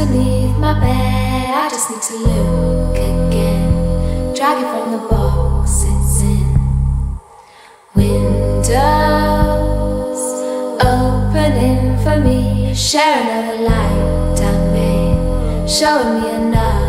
to leave my bed, I just need to look again. Drag it from the box, it's in. Windows opening for me, share another light I made, showing me another.